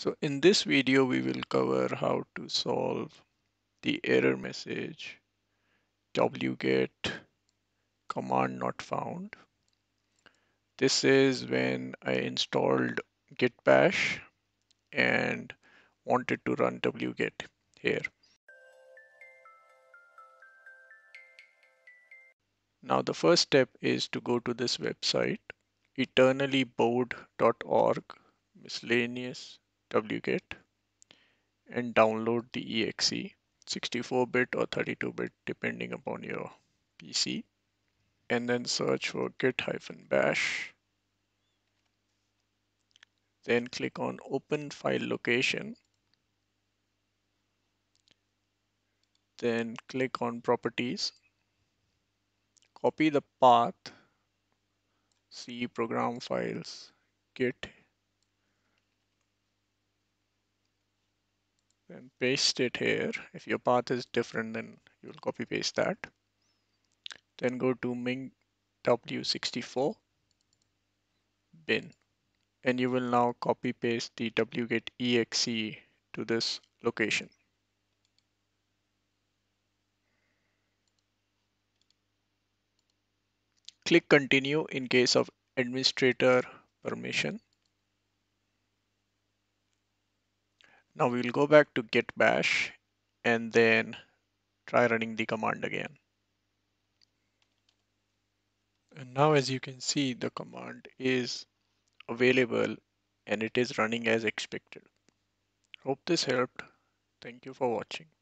So in this video, we will cover how to solve the error message wget command not found. This is when I installed git bash and wanted to run wget here. Now the first step is to go to this website, eternallybored.org, miscellaneous wget, and download the exe, 64-bit or 32-bit depending upon your PC, and then search for git-bash. Then click on open file location. Then click on properties. Copy the path, C program files, git, then paste it here. If your path is different, then you'll copy paste that. Then go to mingw64 bin, and you will now copy paste the wget exe to this location. Click continue in case of administrator permission. Now we will go back to git bash and then try running the command again. And now, as you can see, the command is available and it is running as expected. Hope this helped. Thank you for watching.